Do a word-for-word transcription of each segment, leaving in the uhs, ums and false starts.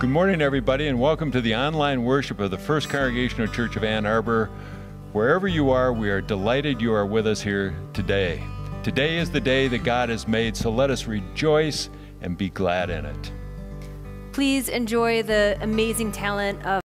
Good morning, everybody, and welcome to the online worship of the First Congregational Church of Ann Arbor. Wherever you are, we are delighted you are with us here today. Today is the day that God has made, so let us rejoice and be glad in it. Please enjoy the amazing talent of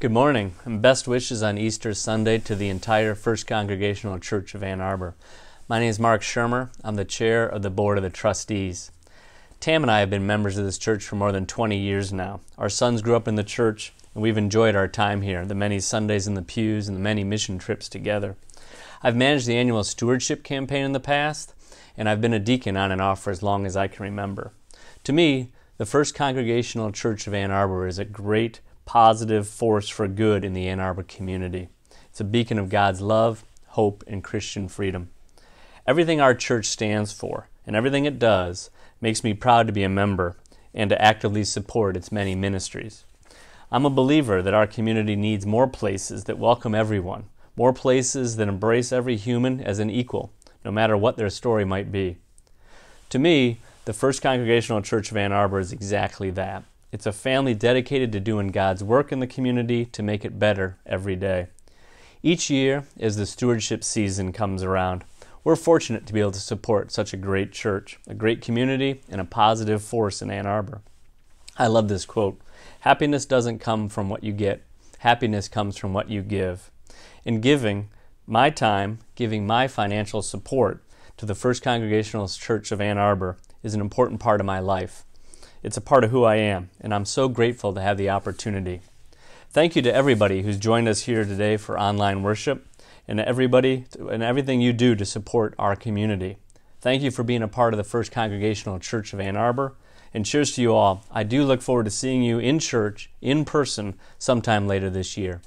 Good morning, and best wishes on Easter Sunday to the entire First Congregational Church of Ann Arbor. My name is Mark Schirmer. I'm the chair of the Board of the Trustees. Tam and I have been members of this church for more than twenty years now. Our sons grew up in the church, and we've enjoyed our time here, the many Sundays in the pews and the many mission trips together. I've managed the annual stewardship campaign in the past, and I've been a deacon on and off for as long as I can remember. To me, the First Congregational Church of Ann Arbor is a great positive force for good in the Ann Arbor community. It's a beacon of God's love, hope, and Christian freedom. Everything our church stands for and everything it does makes me proud to be a member and to actively support its many ministries. I'm a believer that our community needs more places that welcome everyone, more places that embrace every human as an equal, no matter what their story might be. To me, the First Congregational Church of Ann Arbor is exactly that. It's a family dedicated to doing God's work in the community to make it better every day. Each year, as the stewardship season comes around, we're fortunate to be able to support such a great church, a great community, and a positive force in Ann Arbor. I love this quote, "Happiness doesn't come from what you get. Happiness comes from what you give." In giving my time, giving my financial support to the First Congregational Church of Ann Arbor is an important part of my life. It's a part of who I am, and I'm so grateful to have the opportunity. Thank you to everybody who's joined us here today for online worship, and everybody and everything you do to support our community. Thank you for being a part of the First Congregational Church of Ann Arbor, and cheers to you all. I do look forward to seeing you in church, in person, sometime later this year.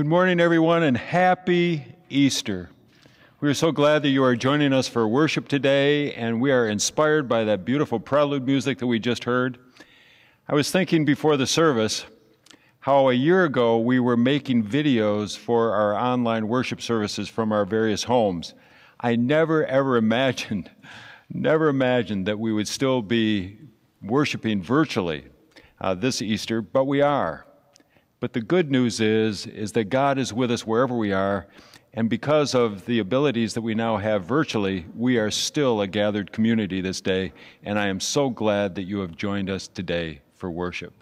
Good morning, everyone, and happy Easter. We are so glad that you are joining us for worship today, and we are inspired by that beautiful prelude music that we just heard. I was thinking before the service how a year ago we were making videos for our online worship services from our various homes. I never, ever imagined, never imagined that we would still be worshiping virtually uh, this Easter, but we are. But the good news is, is that God is with us wherever we are, and because of the abilities that we now have virtually, we are still a gathered community this day, and I am so glad that you have joined us today for worship.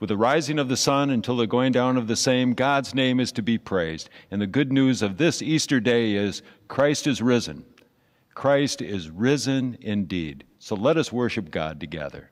With the rising of the sun until the going down of the same, God's name is to be praised. And the good news of this Easter day is Christ is risen. Christ is risen indeed. So let us worship God together.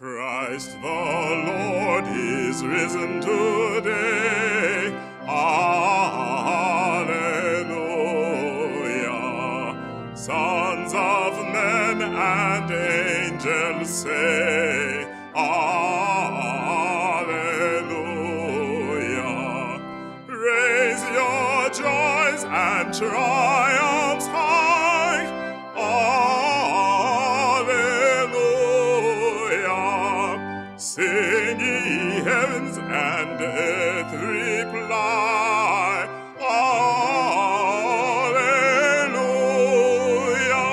Christ the Lord is risen today. Alleluia. Sons of men and angels say, Alleluia. Raise your joys and triumphs high. Sing, ye heavens, and earth reply, Alleluia.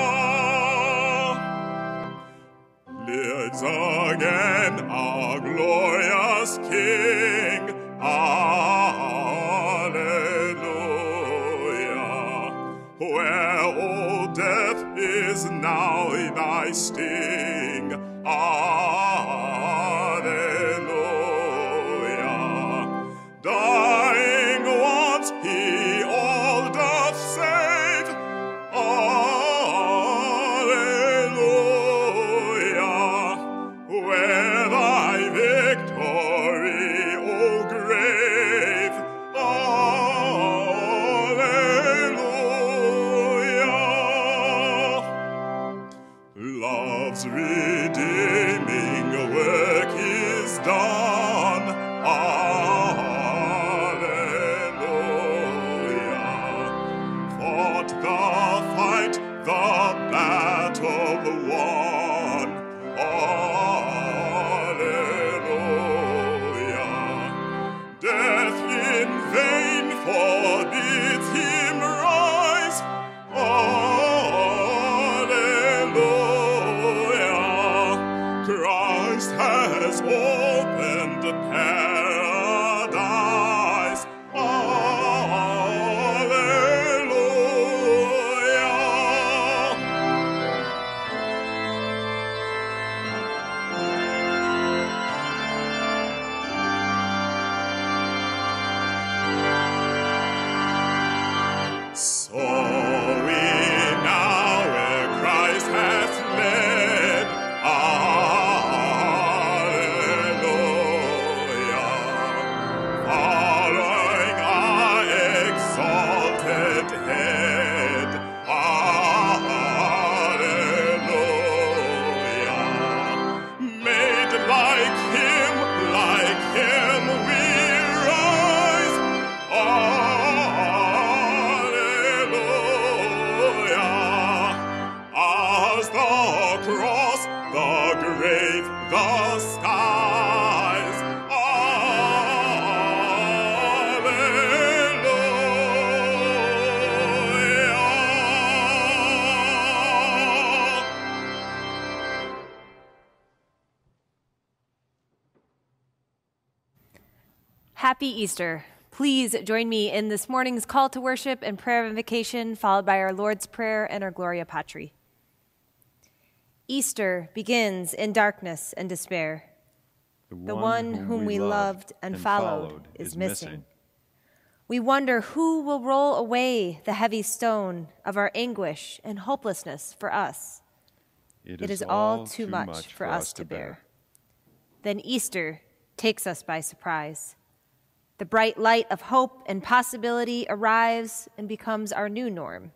Lives again our glorious King, Alleluia. Where old death is now thy sting, Alleluia. Dying once, he all doth save. Alleluia. Where thy victory, O grave. Alleluia. Love's redeeming work is done. Alleluia. Paradise, Alleluia. So the cross, the grave, the skies. Happy Easter. Please join me in this morning's call to worship and prayer of invocation, followed by our Lord's Prayer and our Gloria Patri. Easter begins in darkness and despair. The one, the one whom, whom we loved and, and followed, followed is missing. missing. We wonder who will roll away the heavy stone of our anguish and hopelessness for us. It, it is, is all too much, much for us to bear. bear. Then Easter takes us by surprise. The bright light of hope and possibility arrives and becomes our new norm.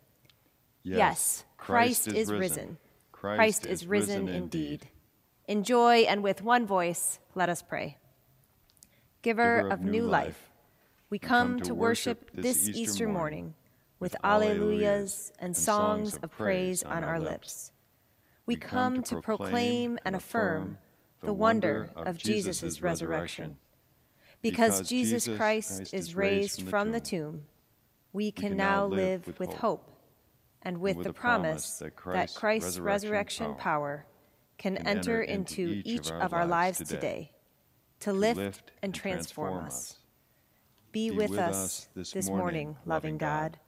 Yes, yes Christ, Christ is, is risen. risen. Christ, Christ is, is risen, risen indeed. indeed. In joy and with one voice, let us pray. Giver, Giver of, of new life, life we come, come to worship this Easter, Easter morning with alleluias and songs of praise on our lips. We come to proclaim and affirm the wonder of Jesus' resurrection. Because Jesus Christ is raised from the tomb, we can now live with hope and with the promise that Christ's resurrection power can enter into each of our lives today to lift and transform us. Be with us this morning, loving God.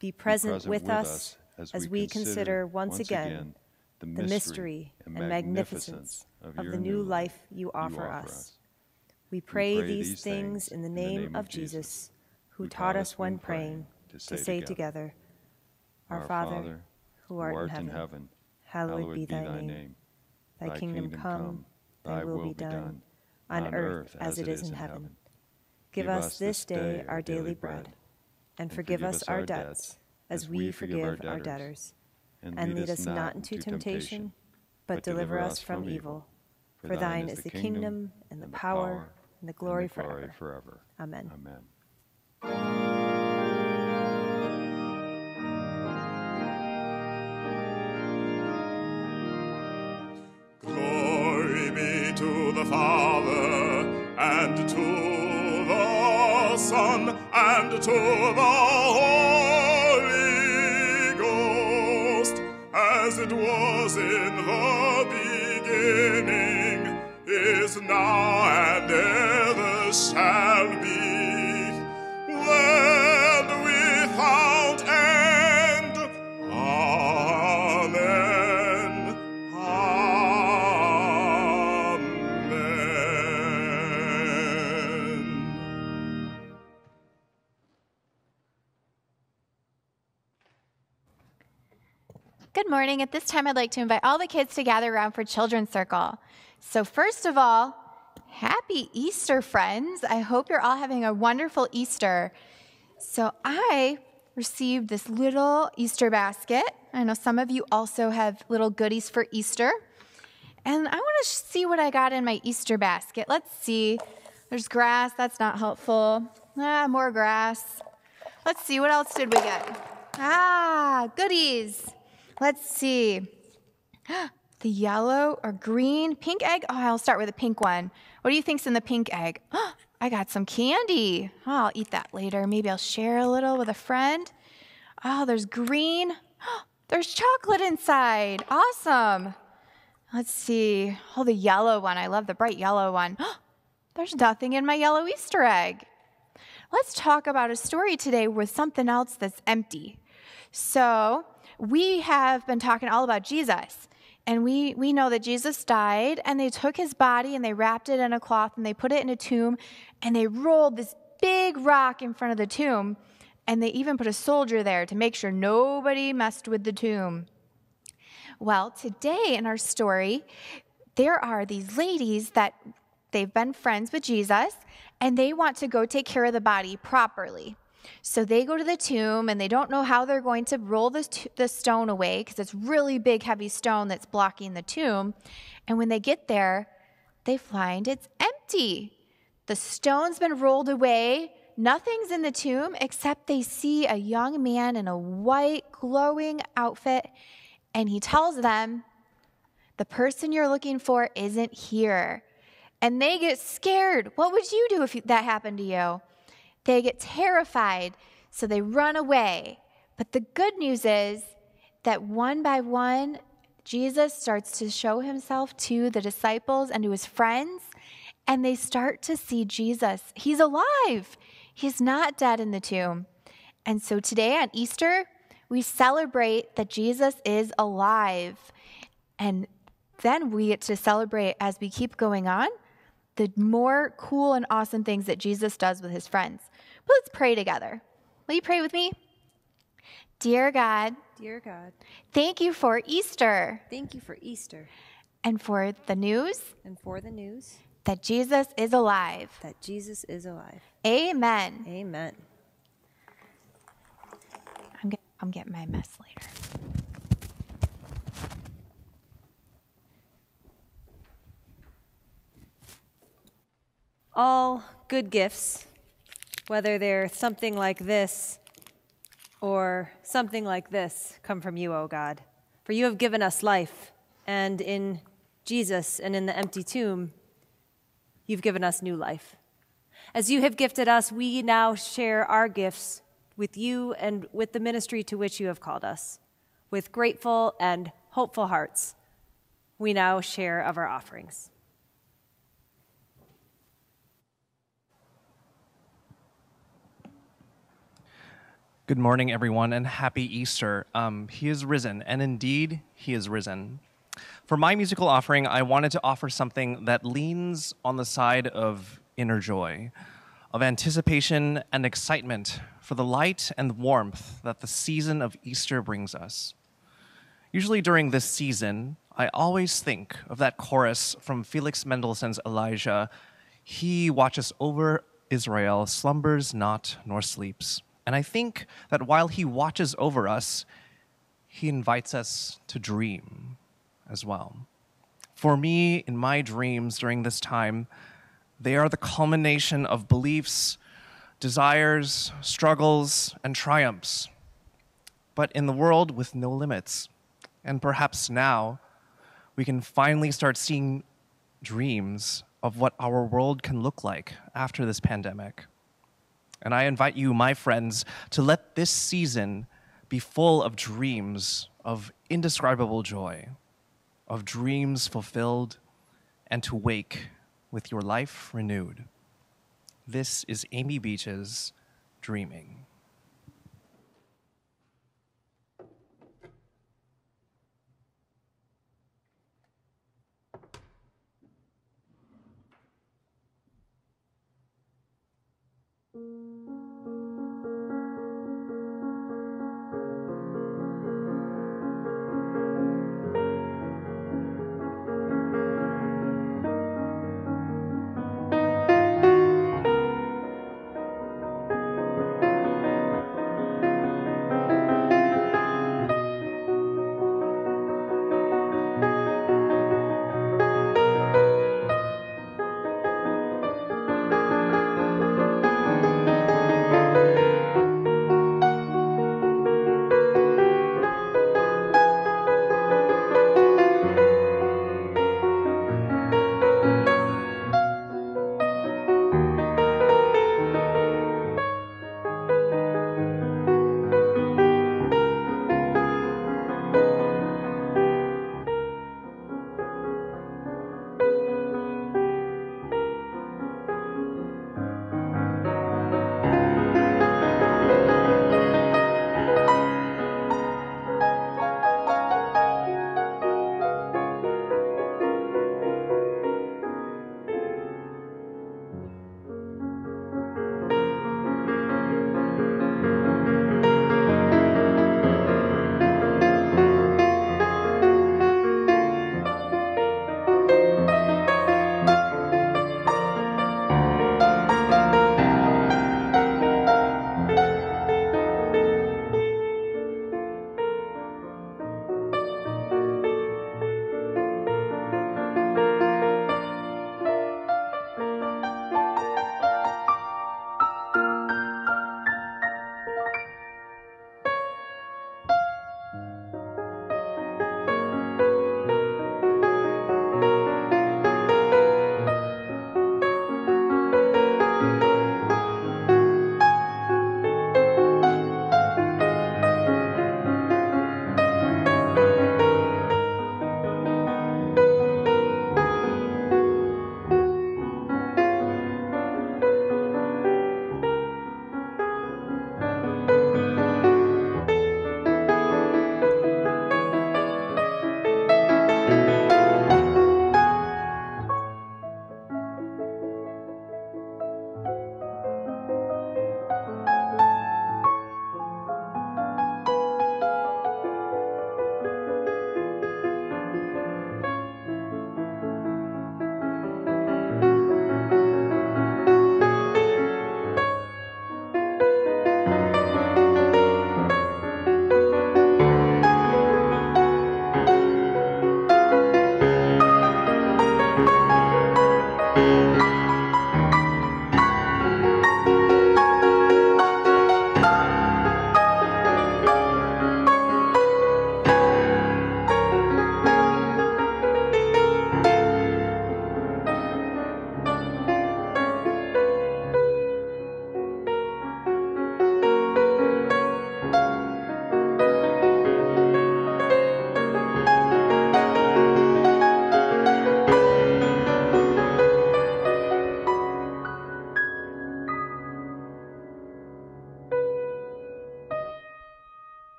Be present with us as we consider once again the mystery and magnificence of the new life you offer us. We pray these things in the name of Jesus, who taught us when praying to say together, Our Father, who art in heaven, hallowed be thy name. Thy kingdom come, thy will be done, on earth as it is in heaven. Give us this day our daily bread, and forgive us our debts, as we forgive our debtors. And lead us not into temptation, but deliver us from evil. For thine is the kingdom, and the power, and the glory forever. Amen. Amen. To the Father, and to the Son, and to the Holy Ghost, as it was in the beginning, is now, and ever shall be, world without end. Amen. Good morning. At this time, I'd like to invite all the kids to gather around for Children's Circle. So first of all, happy Easter, friends. I hope you're all having a wonderful Easter. So I received this little Easter basket. I know some of you also have little goodies for Easter. And I want to see what I got in my Easter basket. Let's see. There's grass. That's not helpful. Ah, more grass. Let's see. What else did we get? Ah, goodies. Let's see, the yellow or green, pink egg. Oh, I'll start with a pink one. What do you think's in the pink egg? Oh, I got some candy. Oh, I'll eat that later. Maybe I'll share a little with a friend. Oh, there's green. Oh, there's chocolate inside. Awesome. Let's see. Oh, the yellow one. I love the bright yellow one. Oh, there's nothing in my yellow Easter egg. Let's talk about a story today with something else that's empty. So we have been talking all about Jesus, and we, we know that Jesus died, and they took his body, and they wrapped it in a cloth, and they put it in a tomb, and they rolled this big rock in front of the tomb, and they even put a soldier there to make sure nobody messed with the tomb. Well, today in our story, there are these ladies that they've been friends with Jesus, and they want to go take care of the body properly. So they go to the tomb, and they don't know how they're going to roll the, the stone away because it's really big, heavy stone that's blocking the tomb. And when they get there, they find it's empty. The stone's been rolled away. Nothing's in the tomb except they see a young man in a white, glowing outfit, and he tells them, "The person you're looking for isn't here." And they get scared. What would you do if that happened to you? They get terrified, so they run away. But the good news is that one by one, Jesus starts to show himself to the disciples and to his friends, and they start to see Jesus. He's alive. He's not dead in the tomb. And so today on Easter, we celebrate that Jesus is alive. And then we get to celebrate as we keep going on the more cool and awesome things that Jesus does with his friends. But let's pray together. Will you pray with me? Dear God, Dear God, thank you for Easter. Thank you for Easter. And for the news. And for the news. That Jesus is alive. That Jesus is alive. Amen. Amen. I'm get, I'm getting my mess later. All good gifts, whether they're something like this or something like this, come from you, O God. For you have given us life, and in Jesus and in the empty tomb, you've given us new life. As you have gifted us, we now share our gifts with you and with the ministry to which you have called us. With grateful and hopeful hearts, we now share of our offerings. Good morning, everyone, and happy Easter. Um, he is risen, and indeed, he is risen. For my musical offering, I wanted to offer something that leans on the side of inner joy, of anticipation and excitement for the light and warmth that the season of Easter brings us. Usually during this season, I always think of that chorus from Felix Mendelssohn's Elijah, "He watches over Israel, slumbers not nor sleeps." And I think that while he watches over us, he invites us to dream as well. For me, in my dreams during this time, they are the culmination of beliefs, desires, struggles, and triumphs. But in the world with no limits, and perhaps now, we can finally start seeing dreams of what our world can look like after this pandemic. And I invite you, my friends, to let this season be full of dreams of indescribable joy, of dreams fulfilled, and to wake with your life renewed. This is Amy Beach's Dreaming.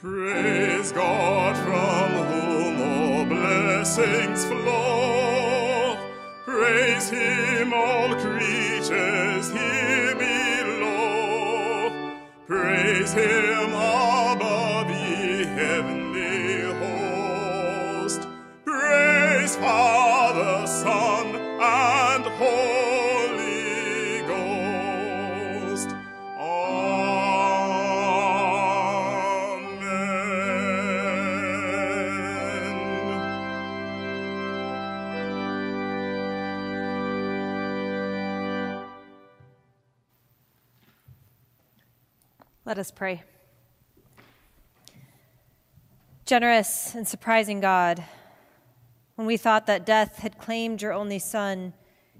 Praise God from whom all blessings flow. Praise Him, all creatures here below. Praise Him above the heavenly host. Praise Father, Son, and Holy Ghost. Let us pray. Generous and surprising God, when we thought that death had claimed your only Son,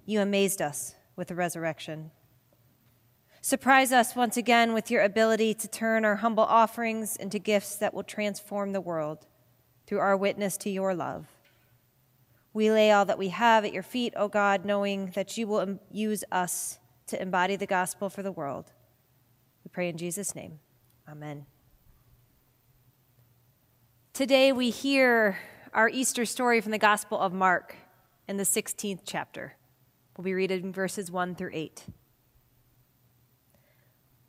you amazed us with the resurrection. Surprise us once again with your ability to turn our humble offerings into gifts that will transform the world through our witness to your love. We lay all that we have at your feet, O God, knowing that you will use us to embody the gospel for the world. We pray in Jesus' name. Amen. Today we hear our Easter story from the Gospel of Mark in the sixteenth chapter. We'll be reading verses one through eight.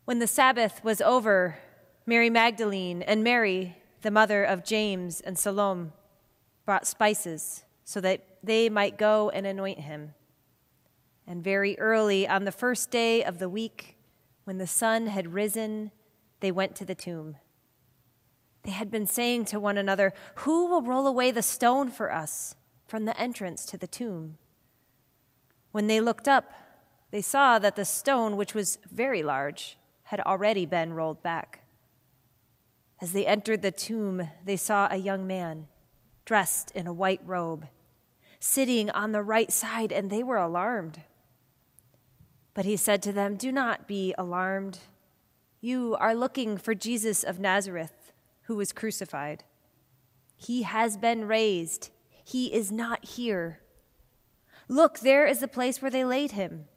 When the Sabbath was over, Mary Magdalene and Mary, the mother of James and Salome, brought spices so that they might go and anoint him. And very early on the first day of the week, when the sun had risen, they went to the tomb. They had been saying to one another, "Who will roll away the stone for us from the entrance to the tomb?" When they looked up, they saw that the stone, which was very large, had already been rolled back. As they entered the tomb, they saw a young man dressed in a white robe, sitting on the right side, and they were alarmed. But he said to them, "Do not be alarmed. You are looking for Jesus of Nazareth, who was crucified. He has been raised. He is not here. Look, there is the place where they laid him.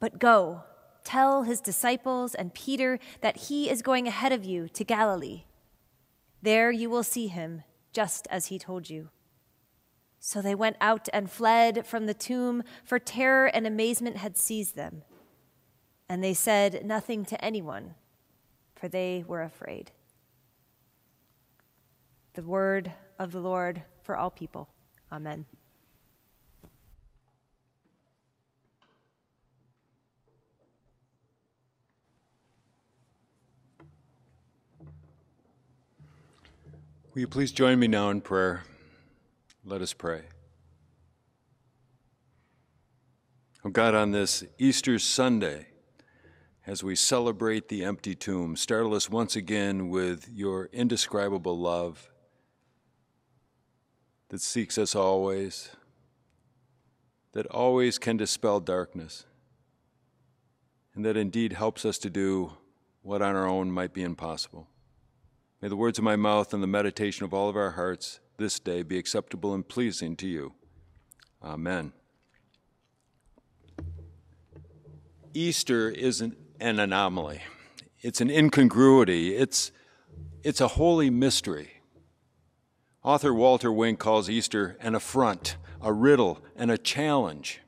But go, tell his disciples and Peter that he is going ahead of you to Galilee. There you will see him, just as he told you." So they went out and fled from the tomb, for terror and amazement had seized them. And they said nothing to anyone, for they were afraid. The word of the Lord for all people. Amen. Will you please join me now in prayer? Let us pray. Oh God, on this Easter Sunday, as we celebrate the empty tomb, startle us once again with your indescribable love that seeks us always, that always can dispel darkness, and that indeed helps us to do what on our own might be impossible. May the words of my mouth and the meditation of all of our hearts this day be acceptable and pleasing to you. Amen. Easter isn't an anomaly. It's an incongruity. It's It's a holy mystery. Author Walter Wink calls Easter an affront, a riddle, and a challenge.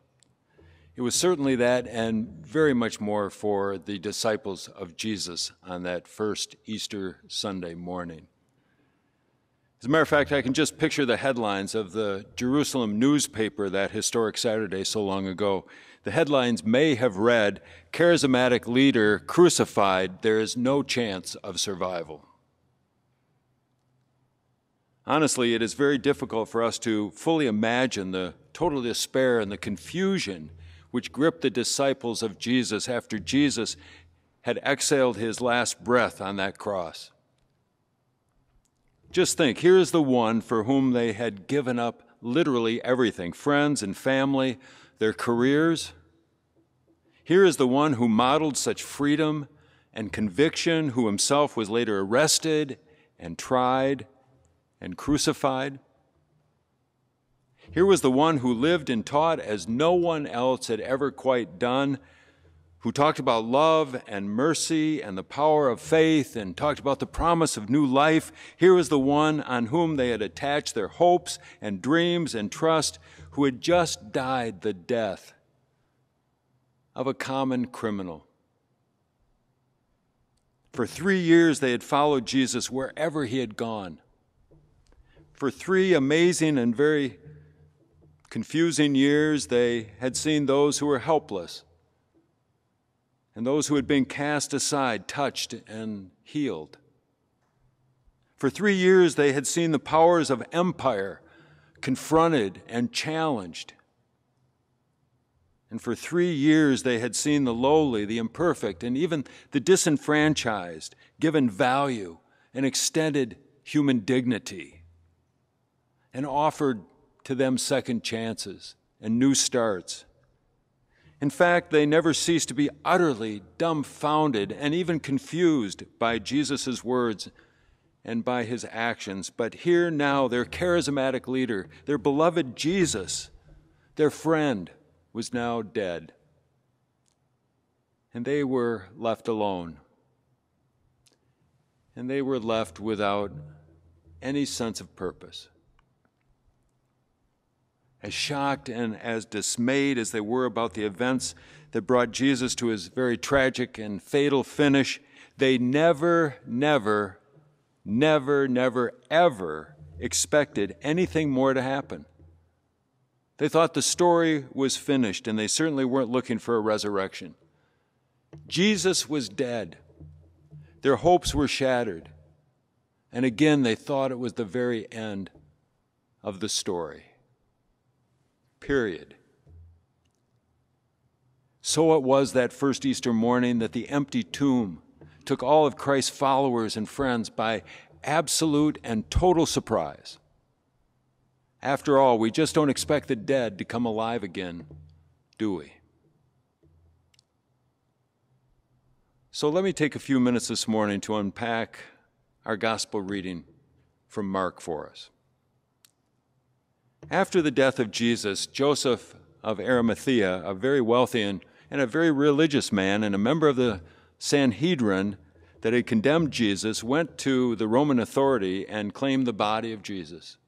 It was certainly that and very much more for the disciples of Jesus on that first Easter Sunday morning. As a matter of fact, I can just picture the headlines of the Jerusalem newspaper that historic Saturday so long ago. The headlines may have read, "Charismatic leader crucified, there is no chance of survival." Honestly, it is very difficult for us to fully imagine the total despair and the confusion which gripped the disciples of Jesus after Jesus had exhaled his last breath on that cross. Just think, here is the one for whom they had given up literally everything, friends and family, their careers. Here is the one who modeled such freedom and conviction, who himself was later arrested and tried and crucified. Here was the one who lived and taught as no one else had ever quite done, who talked about love and mercy and the power of faith and talked about the promise of new life. Here was the one on whom they had attached their hopes and dreams and trust, who had just died the death of a common criminal. For three years they had followed Jesus wherever he had gone. For three amazing and very confusing years, they had seen those who were helpless and those who had been cast aside, touched and healed. For three years, they had seen the powers of empire confronted and challenged. And for three years, they had seen the lowly, the imperfect, and even the disenfranchised given value and extended human dignity, and offered to them second chances and new starts. In fact, they never ceased to be utterly dumbfounded and even confused by Jesus' words and by his actions. But here now, their charismatic leader, their beloved Jesus, their friend, was now dead. And they were left alone. And they were left without any sense of purpose. As shocked and as dismayed as they were about the events that brought Jesus to his very tragic and fatal finish, they never, never, never, never, ever expected anything more to happen. They thought the story was finished, and they certainly weren't looking for a resurrection. Jesus was dead. Their hopes were shattered. And again, they thought it was the very end of the story. Period. So it was that first Easter morning that the empty tomb took all of Christ's followers and friends by absolute and total surprise. After all, we just don't expect the dead to come alive again, do we? So let me take a few minutes this morning to unpack our gospel reading from Mark for us. After the death of Jesus, Joseph of Arimathea, a very wealthy and, and a very religious man and a member of the Sanhedrin that had condemned Jesus, went to the Roman authority and claimed the body of Jesus.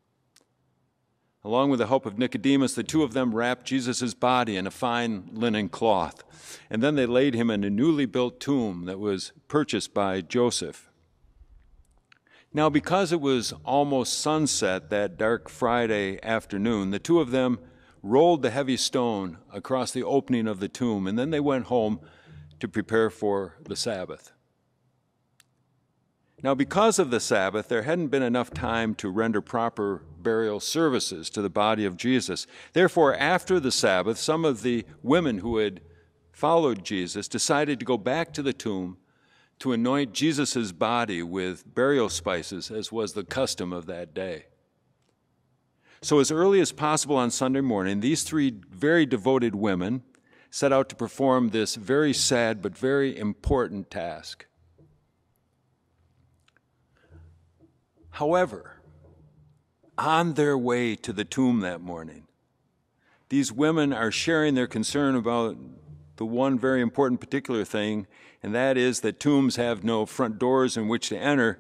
Along with the help of Nicodemus, the two of them wrapped Jesus' body in a fine linen cloth, and then they laid him in a newly built tomb that was purchased by Joseph. Now, because it was almost sunset that dark Friday afternoon, the two of them rolled the heavy stone across the opening of the tomb, and then they went home to prepare for the Sabbath. Now, because of the Sabbath, there hadn't been enough time to render proper burial services to the body of Jesus. Therefore, after the Sabbath, some of the women who had followed Jesus decided to go back to the tomb to anoint Jesus' body with burial spices, as was the custom of that day. So as early as possible on Sunday morning, these three very devoted women set out to perform this very sad but very important task. However, on their way to the tomb that morning, these women are sharing their concern about the one very important particular thing, and that is that tombs have no front doors in which to enter,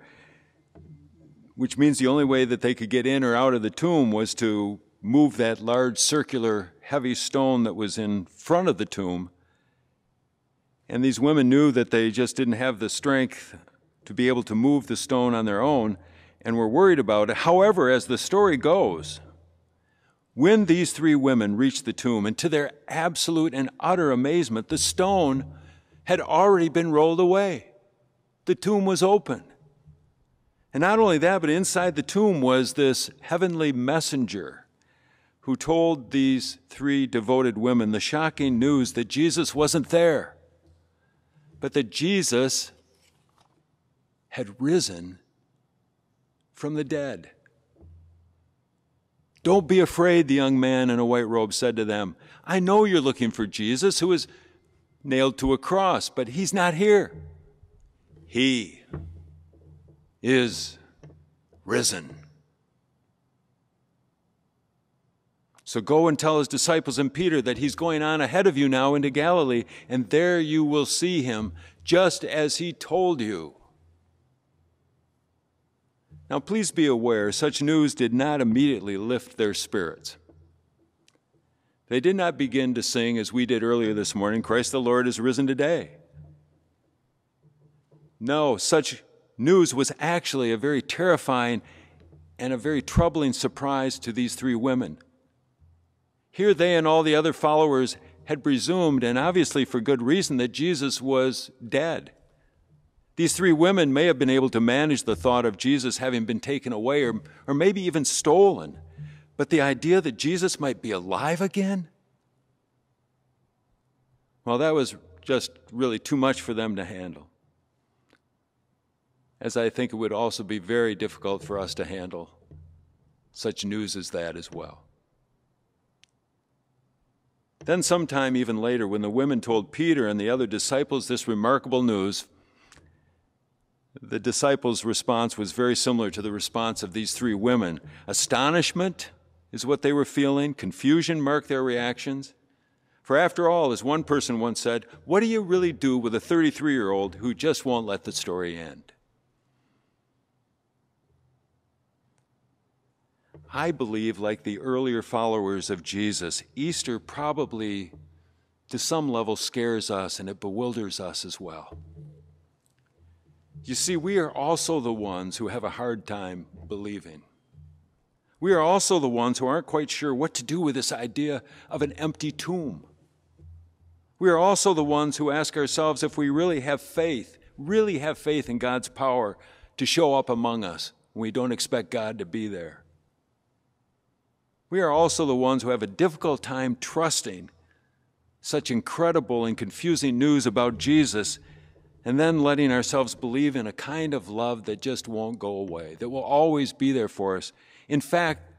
which means the only way that they could get in or out of the tomb was to move that large circular heavy stone that was in front of the tomb. And these women knew that they just didn't have the strength to be able to move the stone on their own and were worried about it. However, as the story goes, when these three women reached the tomb, and to their absolute and utter amazement, the stone had already been rolled away. The tomb was open. And not only that, but inside the tomb was this heavenly messenger who told these three devoted women the shocking news that Jesus wasn't there, but that Jesus had risen from the dead. "Don't be afraid," the young man in a white robe said to them. "I know you're looking for Jesus who was nailed to a cross, but he's not here. He is risen. So go and tell his disciples and Peter that he's going on ahead of you now into Galilee, and there you will see him, just as he told you." Now, please be aware, such news did not immediately lift their spirits. They did not begin to sing, as we did earlier this morning, "Christ the Lord is risen today." No, such news was actually a very terrifying and a very troubling surprise to these three women. Here they and all the other followers had presumed, and obviously for good reason, that Jesus was dead. These three women may have been able to manage the thought of Jesus having been taken away or, or maybe even stolen, but the idea that Jesus might be alive again? Well, that was just really too much for them to handle, as I think it would also be very difficult for us to handle such news as that as well. Then sometime even later, when the women told Peter and the other disciples this remarkable news, the disciples' response was very similar to the response of these three women. Astonishment is what they were feeling. Confusion marked their reactions. For after all, as one person once said, what do you really do with a thirty-three-year-old who just won't let the story end? I believe, like the earlier followers of Jesus, Easter probably, to some level, scares us and it bewilders us as well. You see, we are also the ones who have a hard time believing. We are also the ones who aren't quite sure what to do with this idea of an empty tomb. We are also the ones who ask ourselves if we really have faith, really have faith in God's power to show up among us when we don't expect God to be there. We are also the ones who have a difficult time trusting such incredible and confusing news about Jesus, and then letting ourselves believe in a kind of love that just won't go away, that will always be there for us. In fact,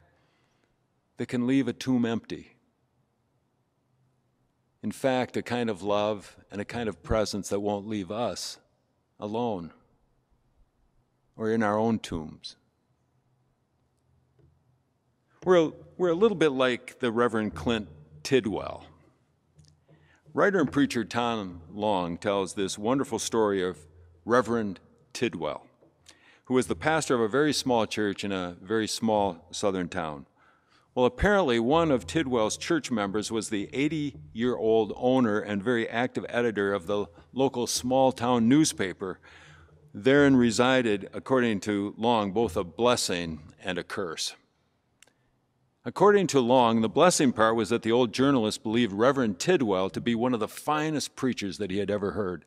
that can leave a tomb empty. In fact, a kind of love and a kind of presence that won't leave us alone or in our own tombs. We're, we're a little bit like the Reverend Clint Tidwell. Writer and preacher Tom Long tells this wonderful story of Reverend Tidwell, who was the pastor of a very small church in a very small southern town. Well, apparently one of Tidwell's church members was the eighty-year-old owner and very active editor of the local small-town newspaper. Therein resided, according to Long, both a blessing and a curse. According to Long, the blessing part was that the old journalist believed Reverend Tidwell to be one of the finest preachers that he had ever heard,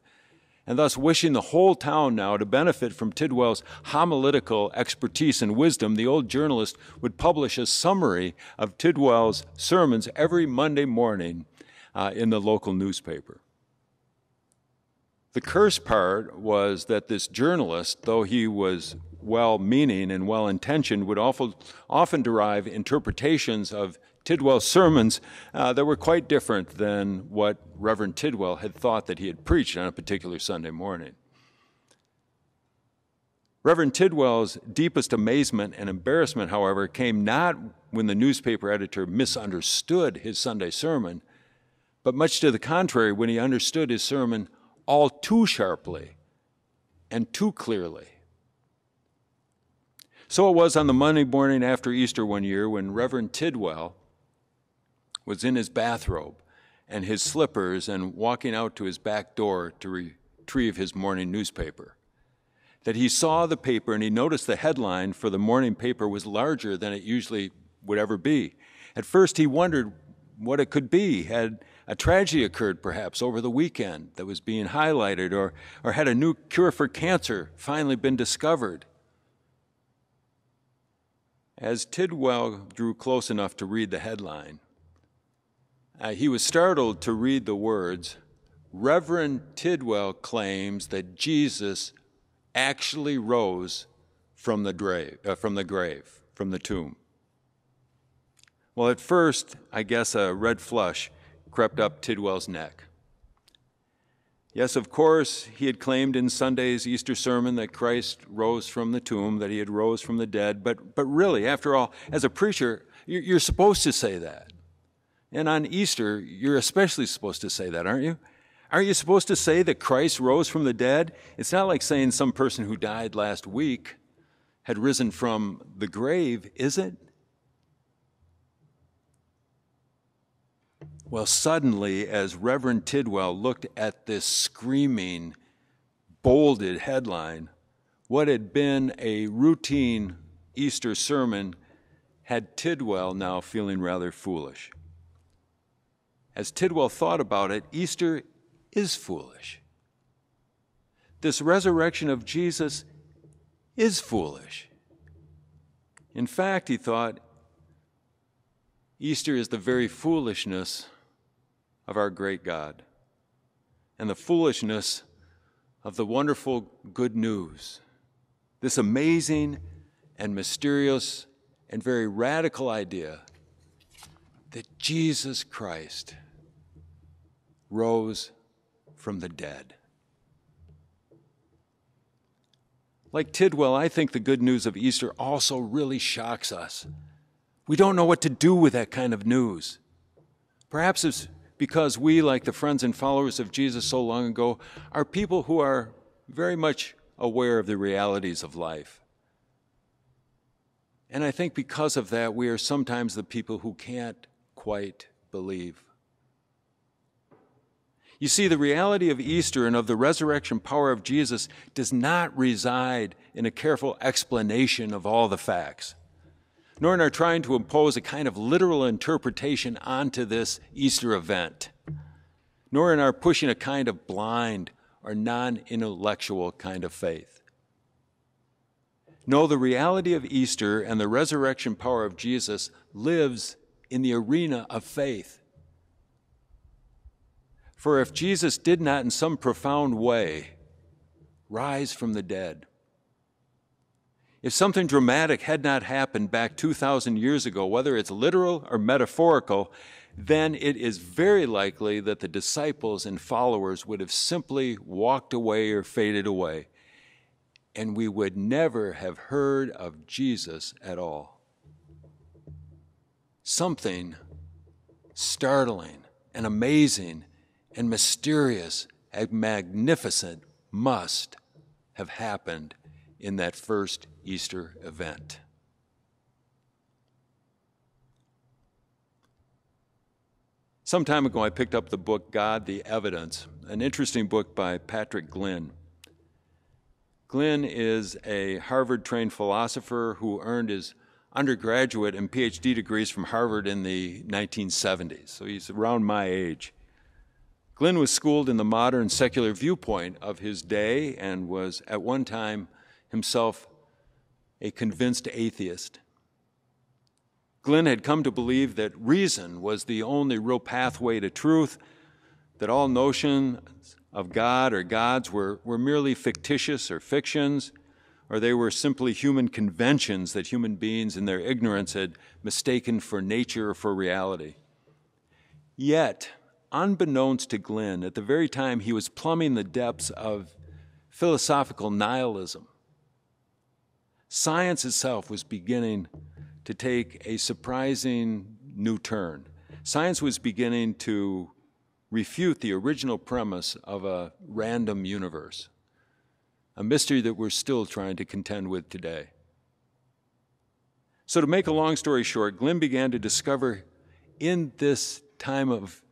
and thus wishing the whole town now to benefit from Tidwell's homiletical expertise and wisdom, the old journalist would publish a summary of Tidwell's sermons every Monday morning uh, in the local newspaper. The curse part was that this journalist, though he was well-meaning and well-intentioned, would often derive interpretations of Tidwell's sermons uh, that were quite different than what Reverend Tidwell had thought that he had preached on a particular Sunday morning. Reverend Tidwell's deepest amazement and embarrassment, however, came not when the newspaper editor misunderstood his Sunday sermon, but much to the contrary, when he understood his sermon all too sharply and too clearly. So it was on the Monday morning after Easter one year when Reverend Tidwell was in his bathrobe and his slippers and walking out to his back door to retrieve his morning newspaper, that he saw the paper and he noticed the headline for the morning paper was larger than it usually would ever be. At first he wondered what it could be. Had a tragedy occurred perhaps over the weekend that was being highlighted, or, or had a new cure for cancer finally been discovered? As Tidwell drew close enough to read the headline, uh, he was startled to read the words, "Reverend Tidwell claims that Jesus actually rose from the grave, uh, from the grave, from the tomb." Well, at first, I guess a red flush crept up Tidwell's neck. Yes, of course, he had claimed in Sunday's Easter sermon that Christ rose from the tomb, that he had rose from the dead, but, but really, after all, as a preacher, you're, you're supposed to say that. And on Easter, you're especially supposed to say that, aren't you? Aren't you supposed to say that Christ rose from the dead? It's not like saying some person who died last week had risen from the grave, is it? Well, suddenly, as Reverend Tidwell looked at this screaming, bolded headline, what had been a routine Easter sermon had Tidwell now feeling rather foolish. As Tidwell thought about it, Easter is foolish. This resurrection of Jesus is foolish. In fact, he thought, Easter is the very foolishness of our great God, and the foolishness of the wonderful good news, this amazing and mysterious and very radical idea that Jesus Christ rose from the dead. Like Tidwell, I think the good news of Easter also really shocks us. We don't know what to do with that kind of news. Perhaps it's because we, like the friends and followers of Jesus so long ago, are people who are very much aware of the realities of life. And I think because of that, we are sometimes the people who can't quite believe. You see, the reality of Easter and of the resurrection power of Jesus does not reside in a careful explanation of all the facts, nor in our trying to impose a kind of literal interpretation onto this Easter event, nor in our pushing a kind of blind or non-intellectual kind of faith. No, the reality of Easter and the resurrection power of Jesus lives in the arena of faith. For if Jesus did not in some profound way rise from the dead, if something dramatic had not happened back two thousand years ago, whether it's literal or metaphorical, then it is very likely that the disciples and followers would have simply walked away or faded away, and we would never have heard of Jesus at all. Something startling and amazing and mysterious and magnificent must have happened in that first Easter event. Some time ago, I picked up the book God, the Evidence, an interesting book by Patrick Glynn. Glynn is a Harvard-trained philosopher who earned his undergraduate and P H D degrees from Harvard in the nineteen seventies, so he's around my age. Glynn was schooled in the modern secular viewpoint of his day and was at one time himself a convinced atheist. Glynn had come to believe that reason was the only real pathway to truth, that all notions of God or gods were, were merely fictitious or fictions, or they were simply human conventions that human beings in their ignorance had mistaken for nature or for reality. Yet, unbeknownst to Glynn, at the very time he was plumbing the depths of philosophical nihilism, science itself was beginning to take a surprising new turn. Science was beginning to refute the original premise of a random universe, a mystery that we're still trying to contend with today. So to make a long story short, Glynn began to discover in this time of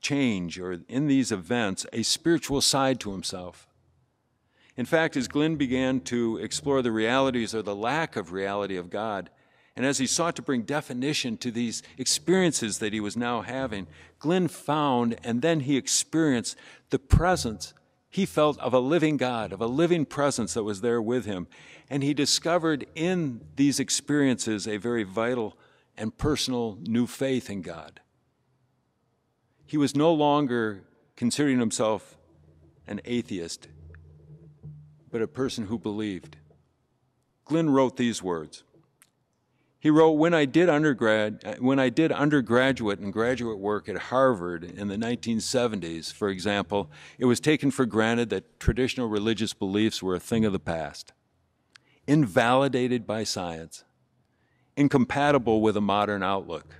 change, or in these events, a spiritual side to himself. In fact, as Glynn began to explore the realities or the lack of reality of God, and as he sought to bring definition to these experiences that he was now having, Glynn found and then he experienced the presence he felt of a living God, of a living presence that was there with him. And he discovered in these experiences a very vital and personal new faith in God. He was no longer considering himself an atheist, but a person who believed. Glynn wrote these words. He wrote, when I did undergrad, when I did undergraduate and graduate work at Harvard in the nineteen seventies, for example, it was taken for granted that traditional religious beliefs were a thing of the past, invalidated by science, incompatible with a modern outlook.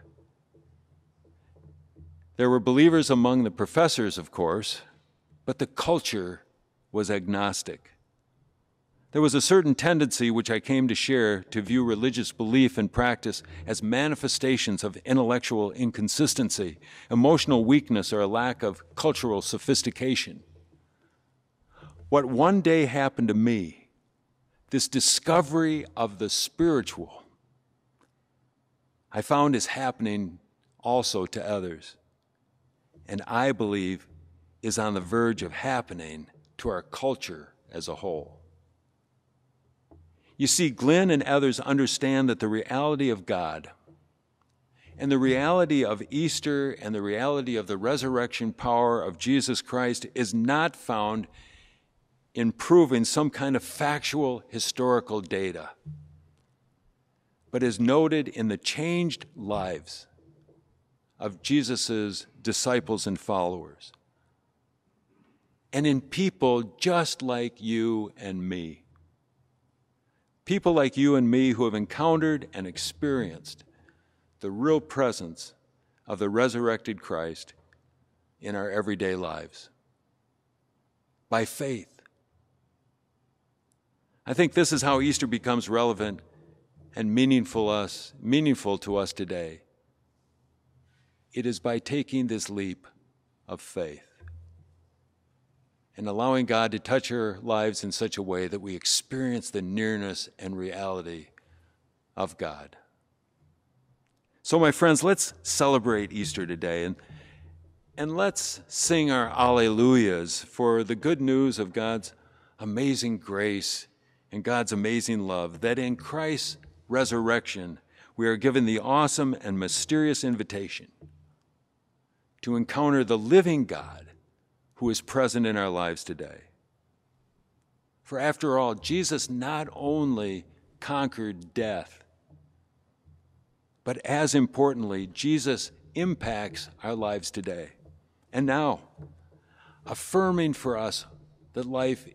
There were believers among the professors, of course, but the culture was agnostic. There was a certain tendency, which I came to share, to view religious belief and practice as manifestations of intellectual inconsistency, emotional weakness, or a lack of cultural sophistication. What one day happened to me, this discovery of the spiritual, I found is happening also to others, and I believe is on the verge of happening to our culture as a whole. You see, Glynn and others understand that the reality of God and the reality of Easter and the reality of the resurrection power of Jesus Christ is not found in proving some kind of factual historical data, but is noted in the changed lives of Jesus's disciples and followers, and in people just like you and me. People like you and me who have encountered and experienced the real presence of the resurrected Christ in our everyday lives by faith. I think this is how Easter becomes relevant and meaningful us, meaningful to us today. It is by taking this leap of faith and allowing God to touch our lives in such a way that we experience the nearness and reality of God. So, my friends, let's celebrate Easter today, and, and let's sing our alleluias for the good news of God's amazing grace and God's amazing love, that in Christ's resurrection, we are given the awesome and mysterious invitation to encounter the living God who is present in our lives today. For after all, Jesus not only conquered death, but as importantly, Jesus impacts our lives today and now, affirming for us that life,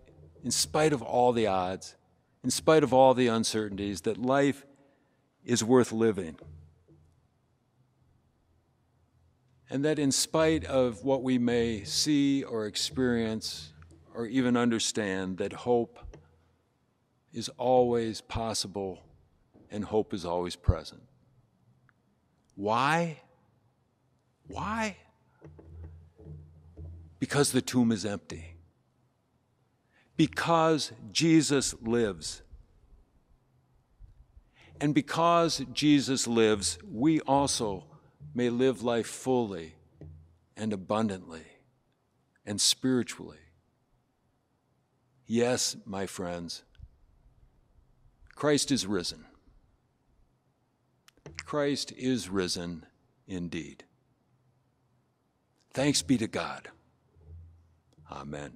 in spite of all the odds, in spite of all the uncertainties, that life is worth living. And that in spite of what we may see or experience or even understand, that hope is always possible and hope is always present. Why? Why? Because the tomb is empty. Because Jesus lives. And because Jesus lives, we also may live life fully and abundantly and spiritually. Yes, my friends, Christ is risen. Christ is risen indeed. Thanks be to God. Amen.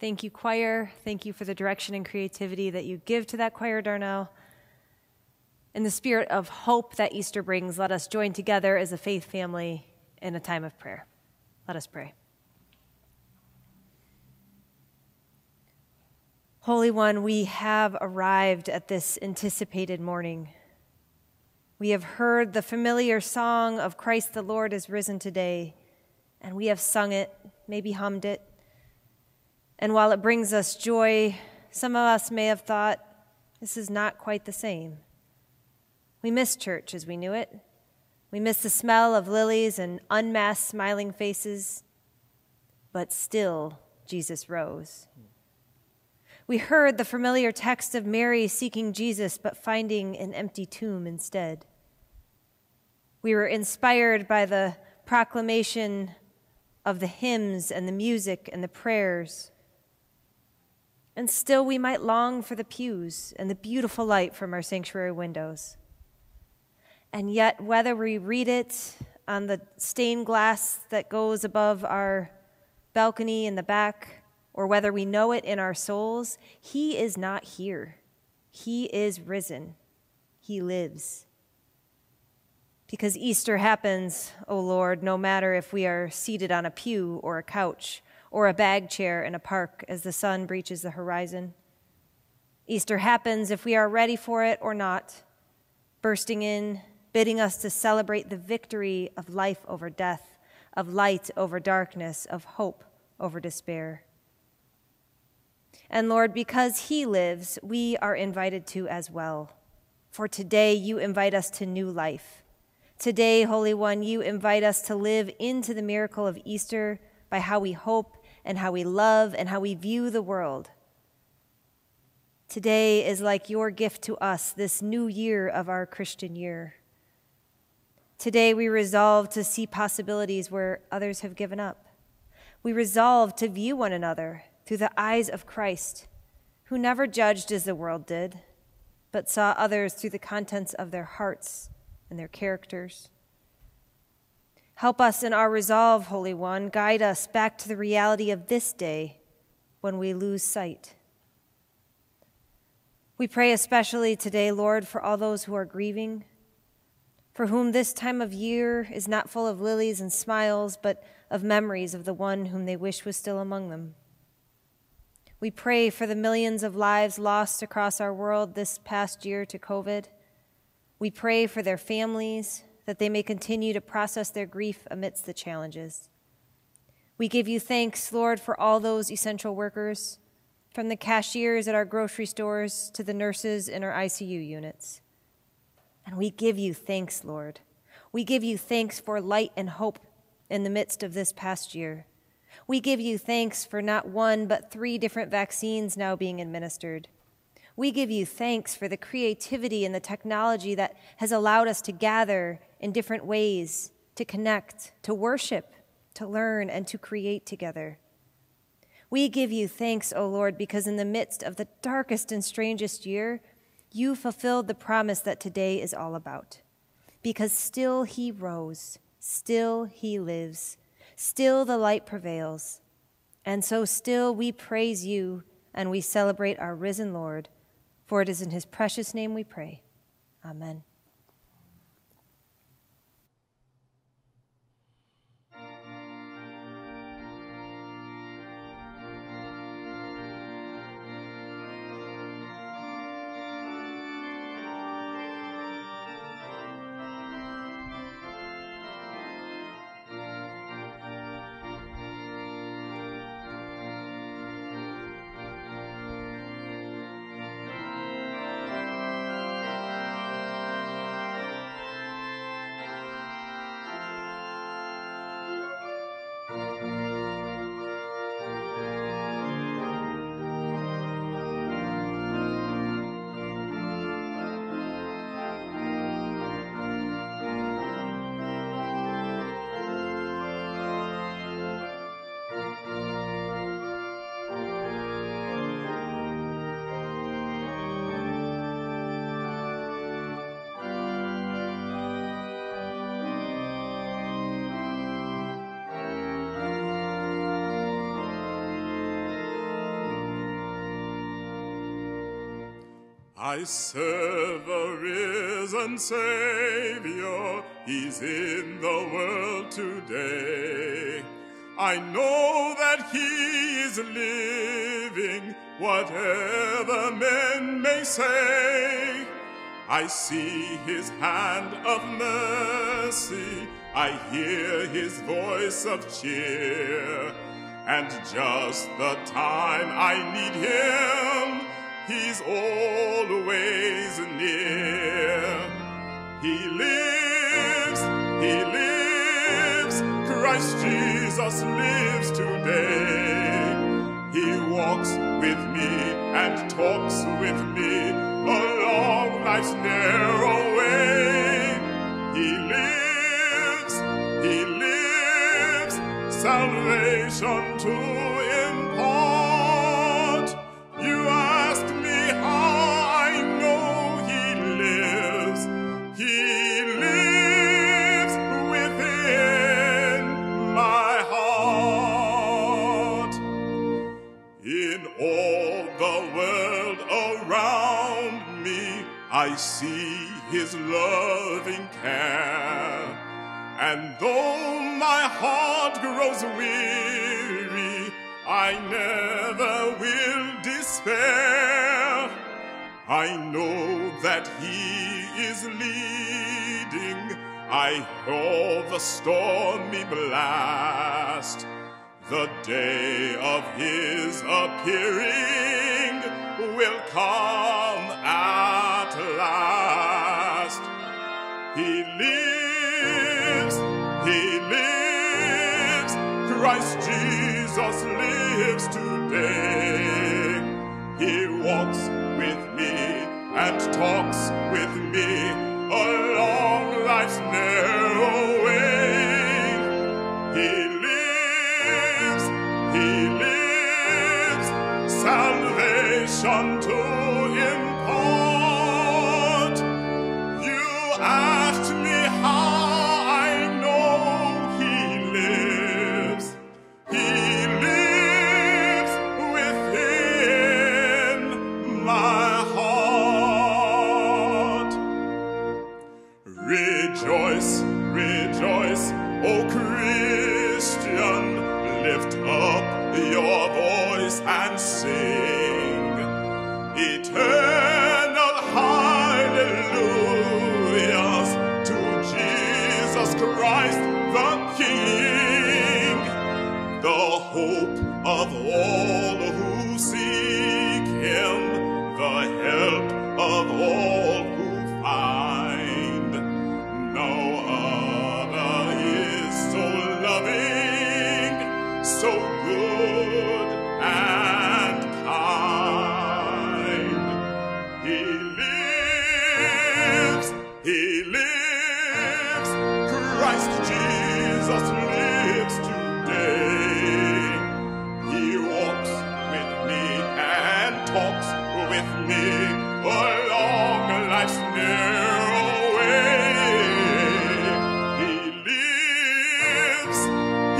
Thank you, choir. Thank you for the direction and creativity that you give to that choir, Darnell. In the spirit of hope that Easter brings, let us join together as a faith family in a time of prayer. Let us pray. Holy One, we have arrived at this anticipated morning. We have heard the familiar song of Christ the Lord is risen today, and we have sung it, maybe hummed it. And while it brings us joy, some of us may have thought, this is not quite the same. We miss church as we knew it, We miss the smell of lilies and unmasked smiling faces, but still Jesus rose. We heard the familiar text of Mary seeking Jesus, but finding an empty tomb instead. We were inspired by the proclamation of the hymns and the music and the prayers. And still we might long for the pews and the beautiful light from our sanctuary windows. And yet, whether we read it on the stained glass that goes above our balcony in the back, or whether we know it in our souls, he is not here. He is risen. He lives. Because Easter happens, O Lord, no matter if we are seated on a pew or a couch or a bag chair in a park as the sun breaches the horizon. Easter happens if we are ready for it or not, bursting in, bidding us to celebrate the victory of life over death, of light over darkness, of hope over despair. And Lord, because he lives, we are invited to as well. For today you invite us to new life. Today, Holy One, you invite us to live into the miracle of Easter by how we hope and how we love and how we view the world. Today is like your gift to us, this new year of our Christian year. Today we resolve to see possibilities where others have given up. We resolve to view one another through the eyes of Christ, who never judged as the world did, but saw others through the contents of their hearts and their characters. Help us in our resolve, Holy One. Guide us back to the reality of this day when we lose sight. We pray especially today, Lord, for all those who are grieving, for whom this time of year is not full of lilies and smiles, but of memories of the one whom they wish was still among them. We pray for the millions of lives lost across our world this past year to COVID. We pray for their families, that they may continue to process their grief amidst the challenges. We give you thanks, Lord, for all those essential workers, from the cashiers at our grocery stores to the nurses in our I C U units. And we give you thanks, Lord. We give you thanks for light and hope in the midst of this past year. We give you thanks for not one but three different vaccines now being administered. We give you thanks for the creativity and the technology that has allowed us to gather in different ways, to connect, to worship, to learn, and to create together. We give you thanks, O Lord, because in the midst of the darkest and strangest year, you fulfilled the promise that today is all about, because still he rose, still he lives, still the light prevails, and so still we praise you and we celebrate our risen Lord, for it is in his precious name we pray. Amen. I serve a risen Savior, he's in the world today. I know that he is living, whatever men may say. I see his hand of mercy, I hear his voice of cheer. And just the time I need him, he's always near. He lives. Yes, Jesus lives today. He walks with me and talks with me along life's narrow way. He lives, he lives, salvation to impart. You ask me how I know he lives. He lives within my heart. In all the world around me, I see his loving care. And though my heart grows weary, I never will despair. I know that he is leading. I hear the stormy blast. The day of his appearing will come at last. He lives, he lives, Christ Jesus lives today. He walks with me and talks with me along life's narrow way. He lives, he lives, salvation to impart. And sing eternal hallelujahs to Jesus Christ the King, the hope of all who seek him, the help of all who find. No other is so loving, so good and kind. He lives, he lives, Christ Jesus lives today. He walks with me and talks with me along life's narrow way. He lives,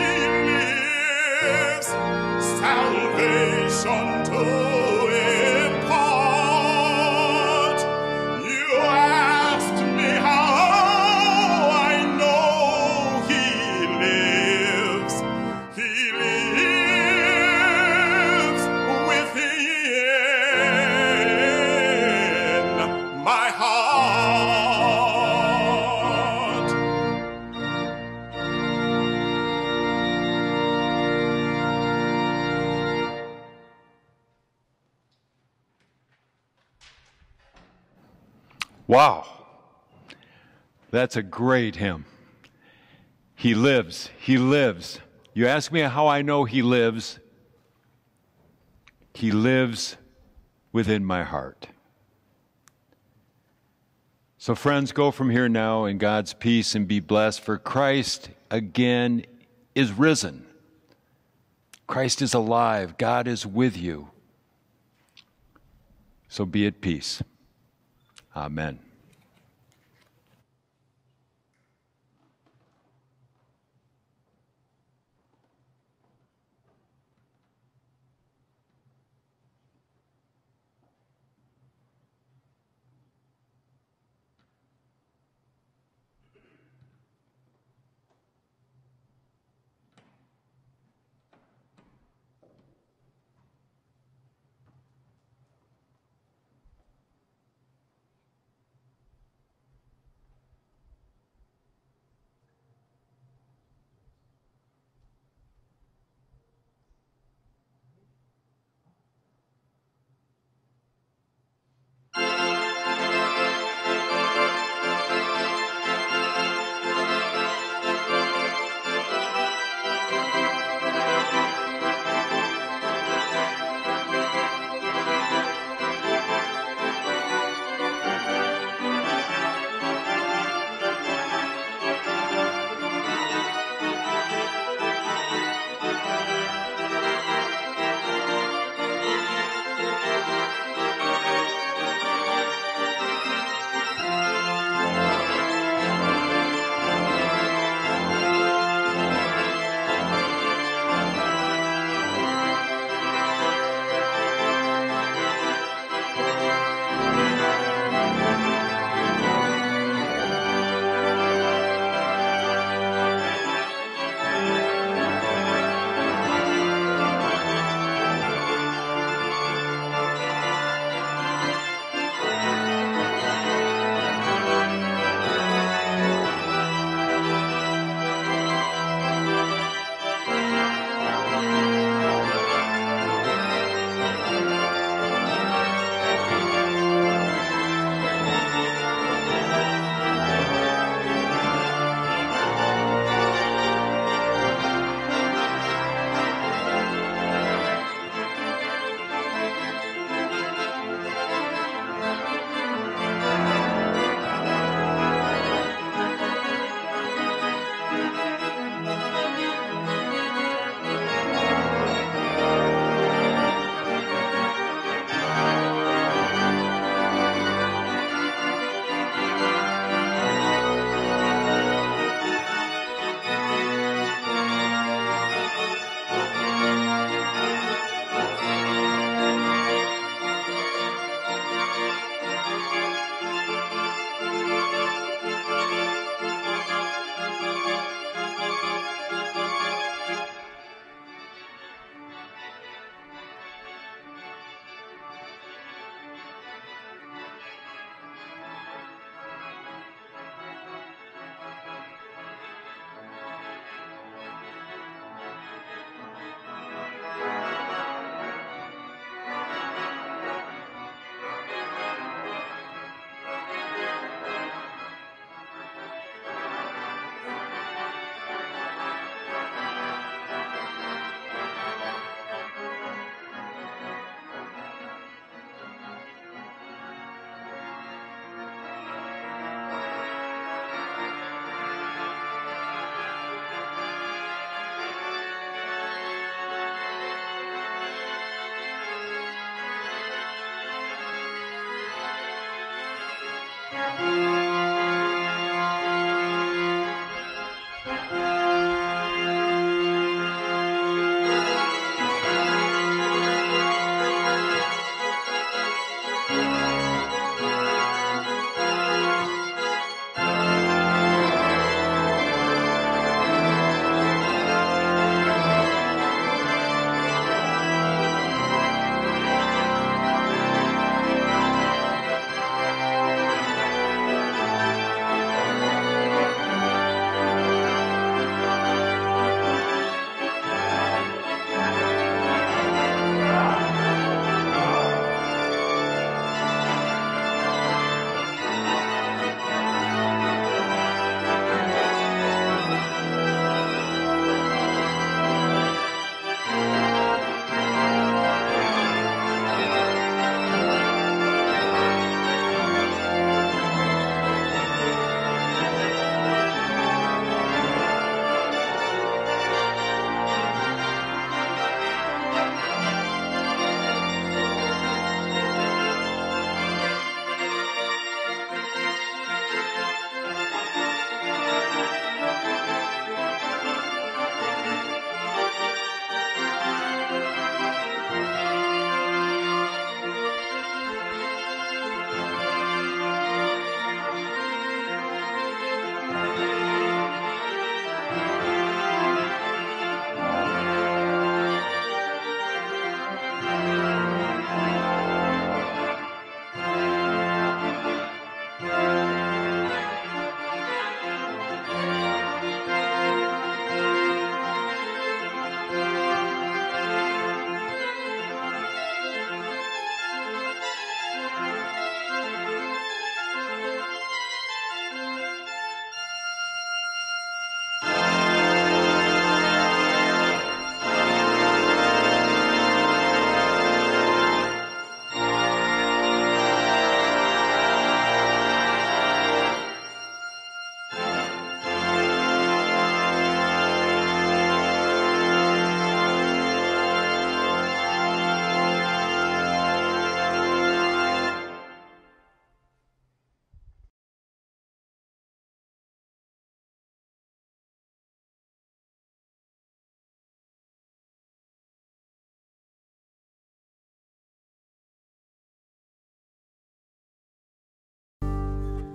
he lives, salvation to impart. You asked me how I know he lives. He lives within my heart. Wow, that's a great hymn. He lives, he lives. You ask me how I know he lives. He lives within my heart. So friends, go from here now in God's peace and be blessed, for Christ again is risen. Christ is alive. God is with you. So be at peace. Amen.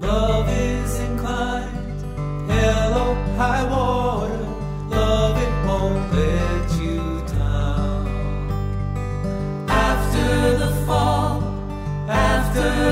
Love is inclined, hell or high water, love it won't let you down. After the fall, after